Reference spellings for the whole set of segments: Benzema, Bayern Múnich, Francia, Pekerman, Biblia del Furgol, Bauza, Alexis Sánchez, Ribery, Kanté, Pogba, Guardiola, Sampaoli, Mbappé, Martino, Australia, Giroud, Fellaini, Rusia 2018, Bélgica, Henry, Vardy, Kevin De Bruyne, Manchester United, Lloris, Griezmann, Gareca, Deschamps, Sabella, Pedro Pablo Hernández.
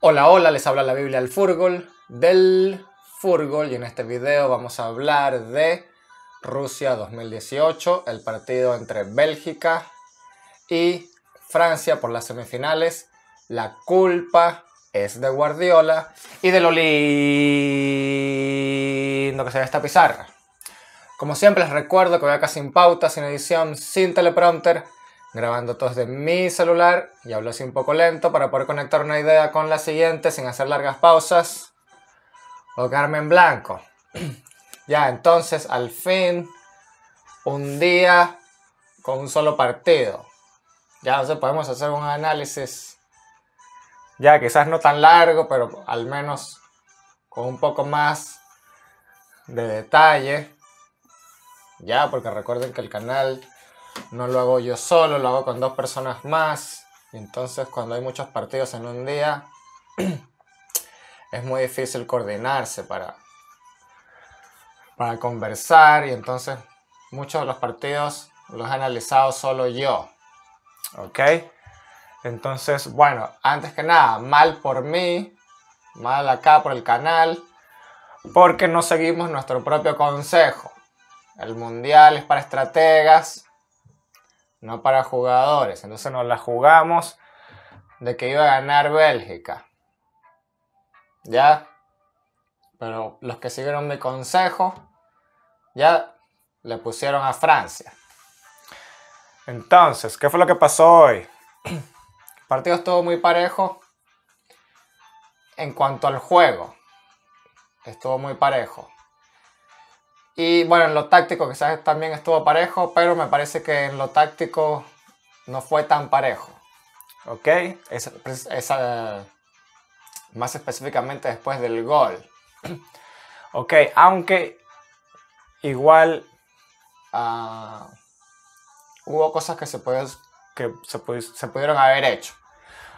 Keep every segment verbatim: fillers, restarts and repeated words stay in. Hola, hola, les habla la Biblia del Furgol, del Furgol, y en este video vamos a hablar de Rusia dos mil dieciocho, el partido entre Bélgica y Francia por las semifinales. La culpa es de Guardiola y de lo lindo que se ve esta pizarra. Como siempre les recuerdo que voy acá sin pauta, sin edición, sin teleprompter, grabando todo desde mi celular y hablo así un poco lento para poder conectar una idea con la siguiente sin hacer largas pausas o quedarme en blanco. Ya, entonces, al fin, un día con un solo partido. Ya, entonces podemos hacer un análisis, ya quizás no tan largo, pero al menos con un poco más de detalle. Ya, porque recuerden que el canal no lo hago yo solo, lo hago con dos personas más. Y entonces cuando hay muchos partidos en un día, es muy difícil coordinarse para, para conversar. Y entonces muchos de los partidos los he analizado solo yo. ¿Ok? Entonces, bueno, antes que nada, mal por mí, mal acá por el canal, porque no seguimos nuestro propio consejo. El mundial es para estrategas, no para jugadores. Entonces nos la jugamos de que iba a ganar Bélgica. Ya. Pero los que siguieron mi consejo, ya le pusieron a Francia. Entonces, ¿qué fue lo que pasó hoy? El partido estuvo muy parejo en cuanto al juego. Estuvo muy parejo. Y bueno, en lo táctico quizás también estuvo parejo, pero me parece que en lo táctico no fue tan parejo. ¿Ok? Esa, esa, más específicamente después del gol. ¿Ok? Aunque igual uh, hubo cosas que, se, puede, que se, se pudieron haber hecho.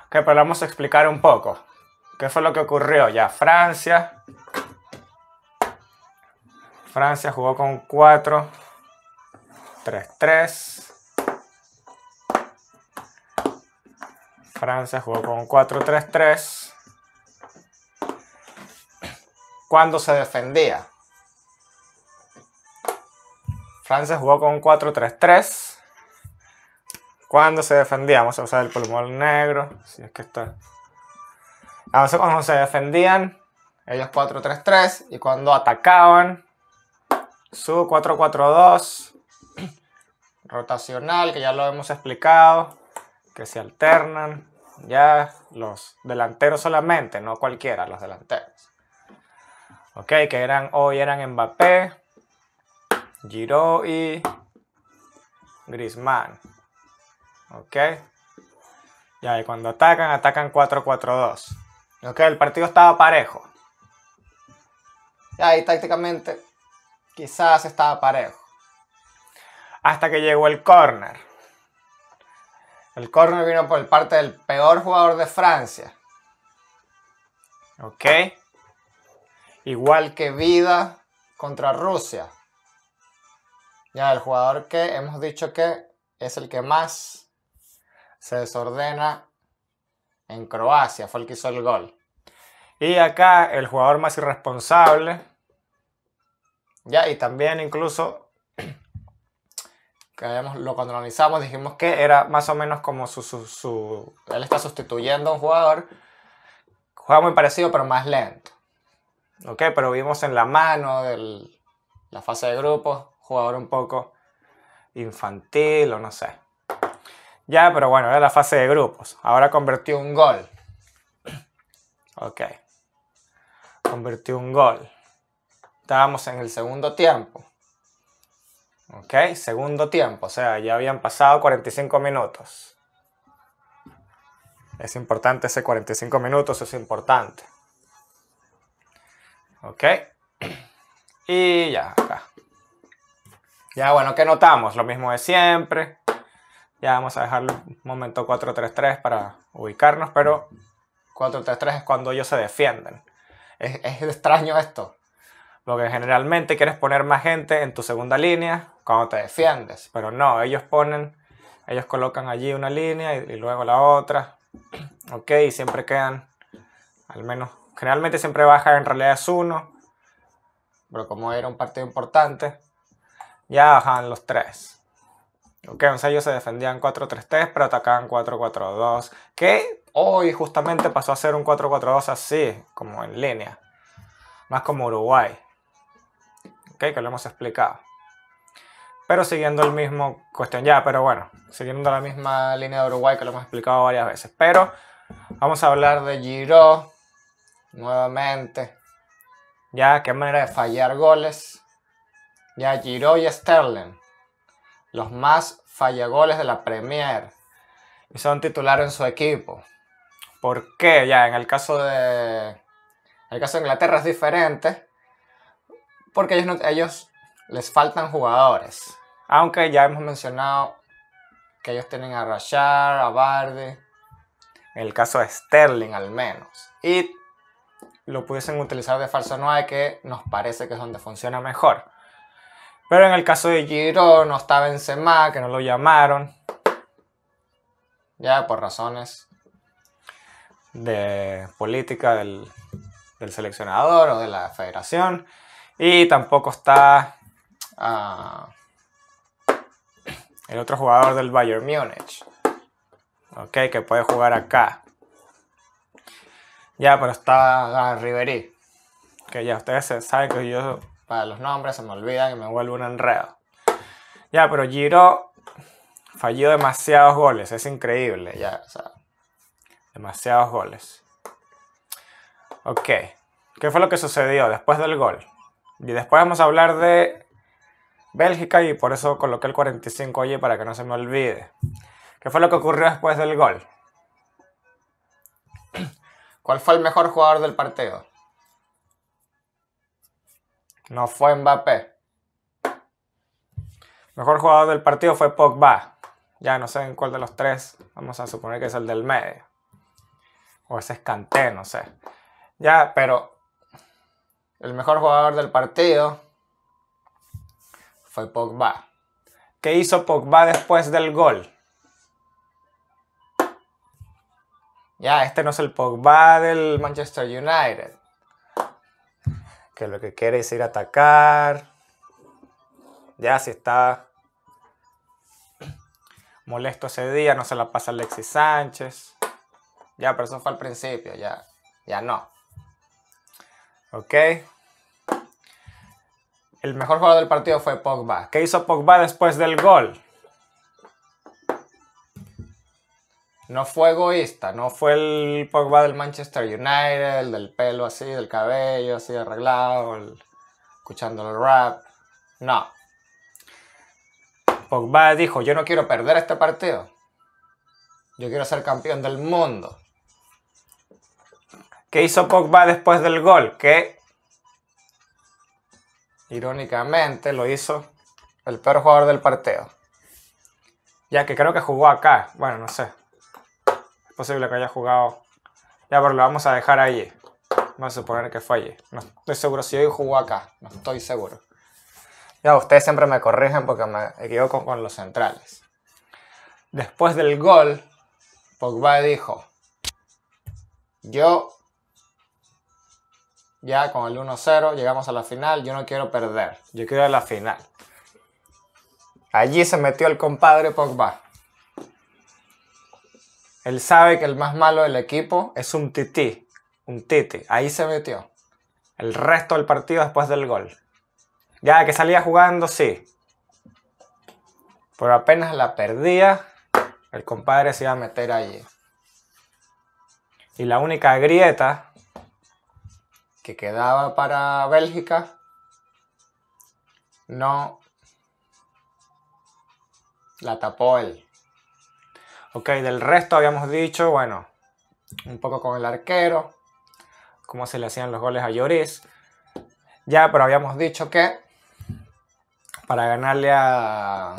Ok, pero vamos a explicar un poco. ¿Qué fue lo que ocurrió? Ya Francia... Francia jugó con cuatro tres tres. Francia jugó con cuatro tres tres. Cuando se defendía. Francia jugó con cuatro tres tres. Cuando se defendía. Vamos a usar el pulmón negro. Si es que está. A veces cuando se defendían, ellos cuatro tres tres. Y cuando atacaban, su cuatro cuatro dos, rotacional, que ya lo hemos explicado, que se alternan, ya los delanteros solamente, no cualquiera, los delanteros. Ok, que eran, hoy eran Mbappé, Giroud y Griezmann. Ok, ya, y cuando atacan, atacan cuatro cuatro dos. Ok, el partido estaba parejo. Ya, y tácticamente... quizás estaba parejo. Hasta que llegó el córner. El córner vino por parte del peor jugador de Francia. Ok. Igual que Vida contra Rusia. Ya, el jugador que hemos dicho que es el que más se desordena en Croacia. Fue el que hizo el gol. Y acá el jugador más irresponsable... Ya, y también incluso, que habíamos, lo, cuando lo analizamos dijimos que era más o menos como su, su, su... Él está sustituyendo a un jugador, juega muy parecido pero más lento. Ok, pero vimos en la mano de la fase de grupos, jugador un poco infantil o no sé. Ya, pero bueno, era la fase de grupos. Ahora convirtió un gol. Ok. Convirtió un gol. Estábamos en el segundo tiempo. Ok, segundo tiempo. O sea, ya habían pasado cuarenta y cinco minutos. Es importante ese cuarenta y cinco minutos, es importante. Ok. Y ya, acá. Ya, bueno, ¿qué notamos? Lo mismo de siempre. Ya vamos a dejar un momento cuatro tres tres para ubicarnos, pero cuatro tres tres es cuando ellos se defienden. Es, es extraño esto. Porque generalmente quieres poner más gente en tu segunda línea cuando te defiendes. Pero no, ellos ponen, ellos colocan allí una línea y, y luego la otra. Ok, y siempre quedan Al menos, generalmente siempre baja, en realidad es uno. Pero como era un partido importante, ya bajaban los tres. Ok, entonces ellos se defendían cuatro tres tres, pero atacaban cuatro cuatro dos. Que hoy justamente pasó a ser un cuatro cuatro dos así, como en línea. Más como Uruguay. Ok, que lo hemos explicado. Pero siguiendo el mismo cuestión ya, pero bueno, siguiendo la misma línea de Uruguay que lo hemos explicado varias veces. Pero vamos a hablar de Giroud nuevamente. Ya, qué manera de fallar goles. Ya, Giroud y Sterling, los más fallagoles de la Premier. Y son titulares en su equipo. ¿Por qué? Ya, en el caso de... En el caso de Inglaterra es diferente. Porque ellos, no, ellos les faltan jugadores. Aunque ya hemos mencionado que ellos tienen a Rashard, a Vardy. En el caso de Sterling al menos. Y lo pudiesen utilizar de falso nueve, que nos parece que es donde funciona mejor. Pero en el caso de Giroud no está Benzema, que no lo llamaron. Ya por razones de política del, del seleccionador o de la federación. Y tampoco está uh, el otro jugador del Bayern Múnich. Ok, que puede jugar acá. Ya, pero está uh, Ribery. Que ya ustedes saben que yo... Para los nombres se me olvidan y me vuelvo un enredo. Ya, pero Giroud falló demasiados goles. Es increíble, ya. O sea, demasiados goles. Ok. ¿Qué fue lo que sucedió después del gol? Y después vamos a hablar de Bélgica y por eso coloqué el cuarenta y cinco allí para que no se me olvide. ¿Qué fue lo que ocurrió después del gol? ¿Cuál fue el mejor jugador del partido? No fue Mbappé. Mejor jugador del partido fue Pogba. Ya no sé en cuál de los tres. Vamos a suponer que es el del medio. O ese es Kanté, no sé. Ya, pero el mejor jugador del partido fue Pogba. ¿Qué hizo Pogba después del gol? Ya, este no es el Pogba del Manchester United, que lo que quiere es ir a atacar. Ya, si está molesto ese día, no se la pasa Alexis Sánchez. Ya, pero eso fue al principio, ya, ya no. Ok. El mejor jugador del partido fue Pogba. ¿Qué hizo Pogba después del gol? No fue egoísta, no fue el Pogba del Manchester United, el del pelo así, del cabello así arreglado, el... escuchando el rap. No. Pogba dijo, yo no quiero perder este partido. Yo quiero ser campeón del mundo. ¿Qué hizo Pogba después del gol? Que, irónicamente, lo hizo el peor jugador del partido. Ya que creo que jugó acá, bueno, no sé. Posible que haya jugado. Ya, pero lo vamos a dejar allí. Vamos a suponer que fue allí. No estoy seguro si hoy jugó acá. No estoy seguro. Ya, ustedes siempre me corrigen porque me equivoco con los centrales. Después del gol, Pogba dijo, yo, ya con el uno cero, llegamos a la final. Yo no quiero perder. Yo quiero ir a la final. Allí se metió el compadre Pogba. Él sabe que el más malo del equipo es un tití, un titi. Ahí se metió. El resto del partido después del gol. Ya que salía jugando, sí. Pero apenas la perdía, el compadre se iba a meter allí. Y la única grieta que quedaba para Bélgica, no la tapó él. Ok, del resto habíamos dicho, bueno, un poco con el arquero, cómo se le hacían los goles a Lloris. Ya, pero habíamos dicho que para ganarle a...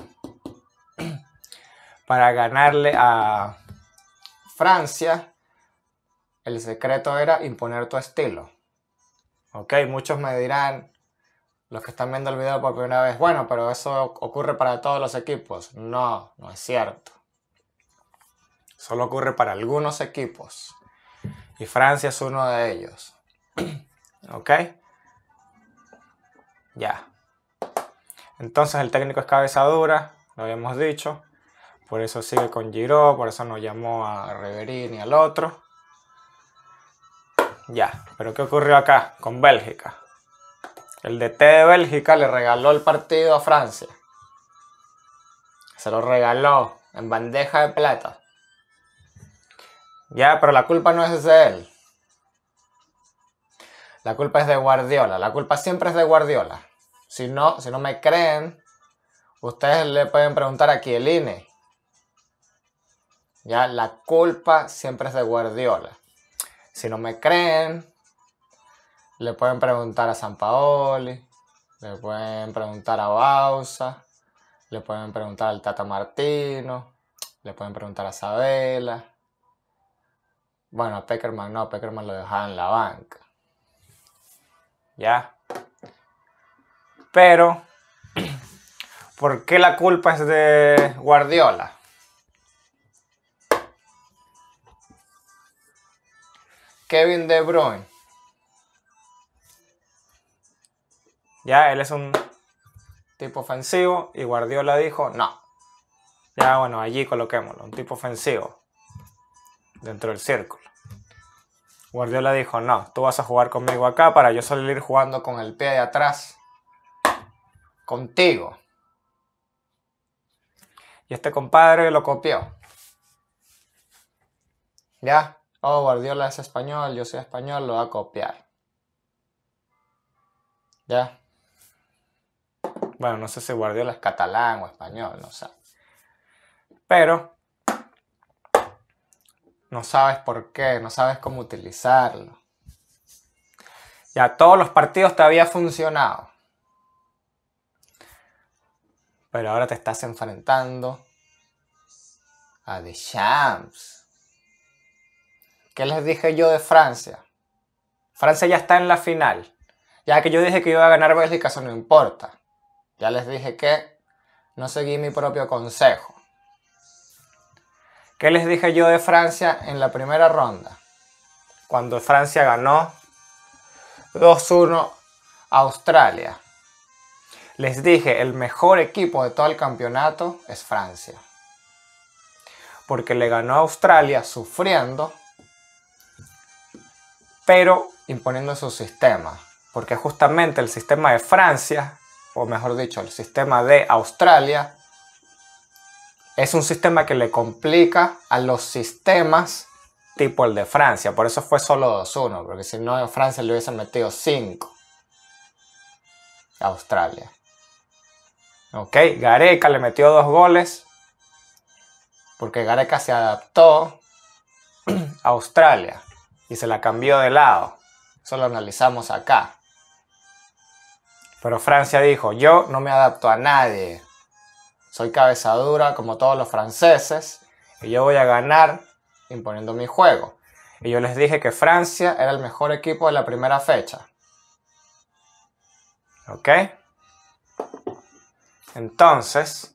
Para ganarle a Francia, el secreto era imponer tu estilo. Ok, muchos me dirán, los que están viendo el video por primera vez, bueno, pero eso ocurre para todos los equipos. No, no es cierto. Solo ocurre para algunos equipos. y Francia es uno de ellos. ¿Ok? Ya. Entonces el técnico es cabeza dura, lo habíamos dicho. Por eso sigue con Giroud, por eso no llamó a Ribery ni al otro. Ya, pero ¿qué ocurrió acá con Bélgica? El D T de Bélgica le regaló el partido a Francia. Se lo regaló en bandeja de plata. Ya, pero la culpa no es de él. La culpa es de Guardiola. La culpa siempre es de Guardiola. Si no, si no me creen, ustedes le pueden preguntar aquí el I N E. Ya, la culpa siempre es de Guardiola. Si no me creen, le pueden preguntar a Sampaoli, le pueden preguntar a Bauza, le pueden preguntar al Tata Martino, le pueden preguntar a Sabella. Bueno, a Pekerman no, a Pekerman lo dejaba en la banca. Ya. Pero, ¿por qué la culpa es de Guardiola? Kevin De Bruyne. Ya, él es un tipo ofensivo y Guardiola dijo no. Ya, bueno, allí coloquémoslo, un tipo ofensivo. Dentro del círculo. Guardiola dijo, no, tú vas a jugar conmigo acá para yo salir jugando con el pie de atrás. Contigo. Y este compadre lo copió. Ya. Oh, Guardiola es español, yo soy español, lo va a copiar. Ya. Bueno, no sé si Guardiola es catalán o español, no sé. Pero... no sabes por qué, no sabes cómo utilizarlo. Ya, todos los partidos te había funcionado. Pero ahora te estás enfrentando a Deschamps. ¿Qué les dije yo de Francia? Francia ya está en la final. Ya que yo dije que iba a ganar Bélgica, eso no importa. Ya les dije que no seguí mi propio consejo. ¿Qué les dije yo de Francia en la primera ronda? Cuando Francia ganó dos uno a Australia. Les dije, el mejor equipo de todo el campeonato es Francia. Porque le ganó a Australia sufriendo, pero imponiendo su sistema. Porque justamente el sistema de Francia, o mejor dicho, el sistema de Australia... es un sistema que le complica a los sistemas tipo el de Francia. Por eso fue solo dos uno, porque si no en Francia le hubiesen metido cinco. Australia. Ok, Gareca le metió dos goles, porque Gareca se adaptó a Australia y se la cambió de lado. Eso lo analizamos acá. Pero Francia dijo, yo no me adapto a nadie. Soy cabeza dura como todos los franceses y yo voy a ganar imponiendo mi juego. Y yo les dije que Francia era el mejor equipo de la primera fecha. ¿Ok? Entonces,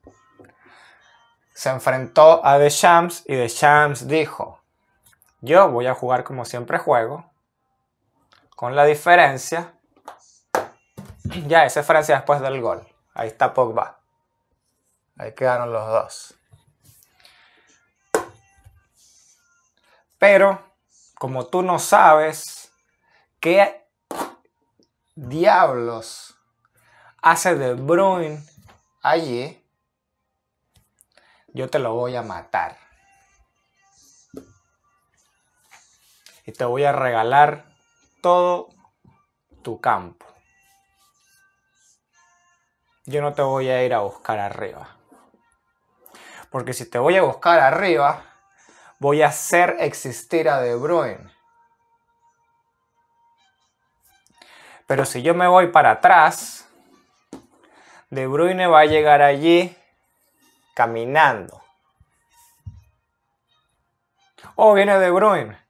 se enfrentó a Deschamps y Deschamps dijo, yo voy a jugar como siempre juego, con la diferencia, ya, ese es Francia después del gol. Ahí está Pogba. Ahí quedaron los dos. Pero, como tú no sabes qué diablos hace De Bruyne allí, yo te lo voy a matar. Y te voy a regalar todo tu campo. Yo no te voy a ir a buscar arriba. Porque si te voy a buscar arriba, voy a hacer existir a De Bruyne. Pero si yo me voy para atrás, De Bruyne va a llegar allí caminando. Oh, viene De Bruyne.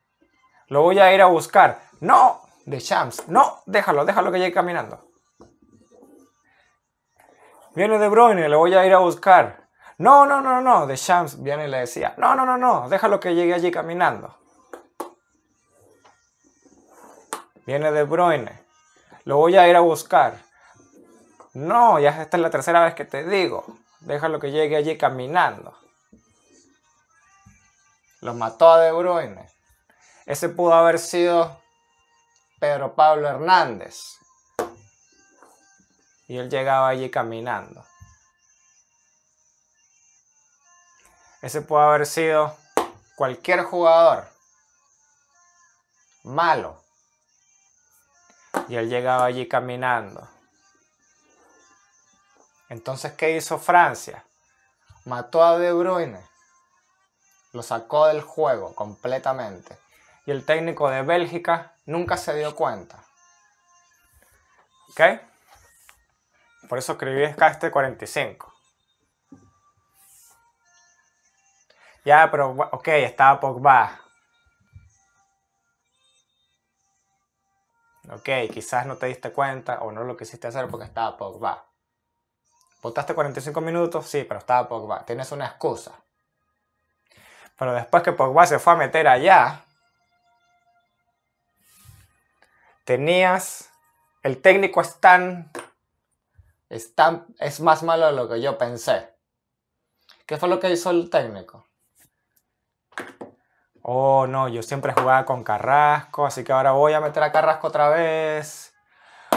Lo voy a ir a buscar. No, Deschamps. No, déjalo, déjalo que llegue caminando. Viene De Bruyne, lo voy a ir a buscar. No, no, no, no, Deschamps viene y le decía, no, no, no, no, déjalo que llegue allí caminando. Viene De Bruyne. Lo voy a ir a buscar. No, ya esta es la tercera vez que te digo. Déjalo que llegue allí caminando. Lo mató a De Bruyne. Ese pudo haber sido Pedro Pablo Hernández. Y él llegaba allí caminando. Ese pudo haber sido cualquier jugador malo. Y él llegaba allí caminando. Entonces, ¿qué hizo Francia? Mató a De Bruyne. Lo sacó del juego completamente. Y el técnico de Bélgica nunca se dio cuenta. ¿Ok? Por eso escribí este cuarenta y cinco. Ya, pero ok, estaba Pogba. Ok, quizás no te diste cuenta o no lo quisiste hacer porque estaba Pogba. ¿Votaste cuarenta y cinco minutos? Sí, pero estaba Pogba. Tienes una excusa. Pero después que Pogba se fue a meter allá, tenías... El técnico es tan... Es, tan, es más malo de lo que yo pensé. ¿Qué fue lo que hizo el técnico? Oh, no, yo siempre jugaba con Carrasco, así que ahora voy a meter a Carrasco otra vez.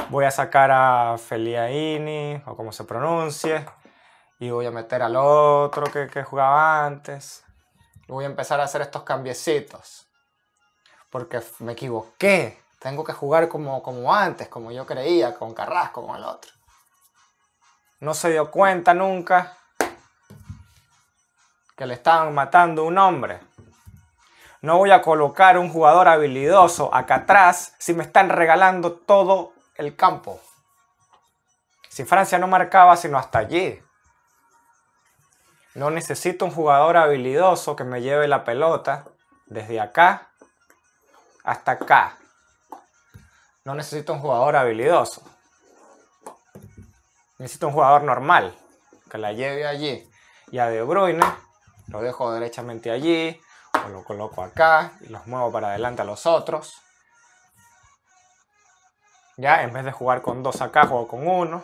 Voy a sacar a Fellaini, o como se pronuncie. Y voy a meter al otro que, que jugaba antes. Y voy a empezar a hacer estos cambiecitos. Porque me equivoqué. Tengo que jugar como, como antes, como yo creía, con Carrasco, con el otro. No se dio cuenta nunca que le estaban matando a un hombre. No voy a colocar un jugador habilidoso acá atrás si me están regalando todo el campo. Si Francia no marcaba sino hasta allí. No necesito un jugador habilidoso que me lleve la pelota desde acá hasta acá. No necesito un jugador habilidoso. Necesito un jugador normal que la lleve allí. Y a De Bruyne lo dejo derechamente allí. O lo coloco acá y los muevo para adelante a los otros. Ya, en vez de jugar con dos acá, juego con uno.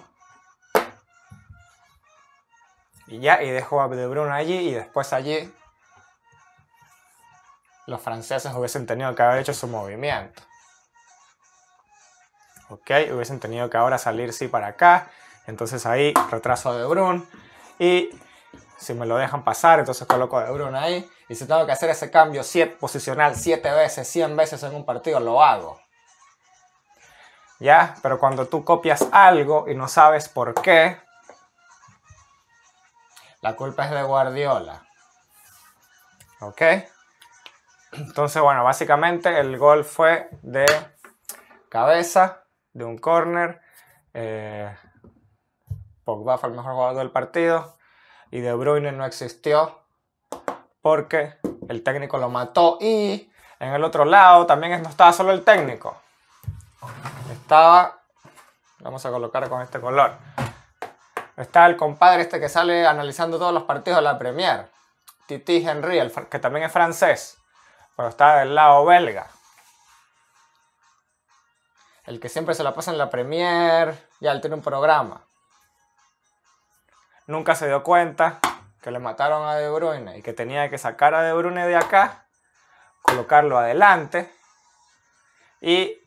Y ya, y dejo a De Bruyne allí y después allí. Los franceses hubiesen tenido que haber hecho su movimiento. Ok, hubiesen tenido que ahora salir sí para acá. Entonces ahí retraso a De Bruyne. Y si me lo dejan pasar, entonces coloco a De Bruyne ahí. Y si tengo que hacer ese cambio siete, posicional siete veces, cien veces en un partido, lo hago. ¿Ya? Pero cuando tú copias algo y no sabes por qué, la culpa es de Guardiola. ¿Ok? Entonces, bueno, básicamente el gol fue de cabeza, de un córner. Eh, Pogba fue el mejor jugador del partido. Y De Bruyne no existió porque el técnico lo mató. Y en el otro lado también no estaba solo el técnico. Estaba... Vamos a colocar con este color. Está el compadre este que sale analizando todos los partidos de la Premier. Titi Henry, el, que también es francés. Pero está del lado belga. El que siempre se la pasa en la Premier. Ya él tiene un programa. Nunca se dio cuenta que le mataron a De Bruyne y que tenía que sacar a De Bruyne de acá, colocarlo adelante y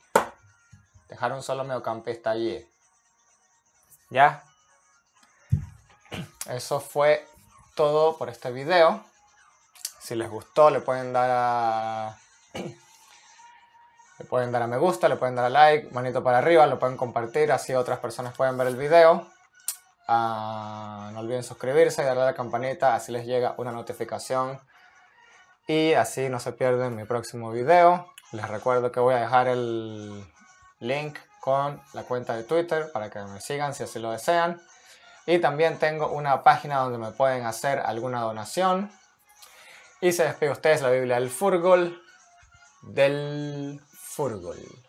dejar un solo mediocampista allí. ¿Ya? Eso fue todo por este video. Si les gustó, le pueden dar a... le pueden dar a me gusta, le pueden dar a like, manito para arriba, lo pueden compartir, así otras personas pueden ver el video. Uh, no olviden suscribirse y darle a la campanita, así les llega una notificación y así no se pierden mi próximo video. Les recuerdo que voy a dejar el link con la cuenta de Twitter para que me sigan si así lo desean. Y también tengo una página donde me pueden hacer alguna donación. Y se despide ustedes la Biblia del Furgol. Del Furgol.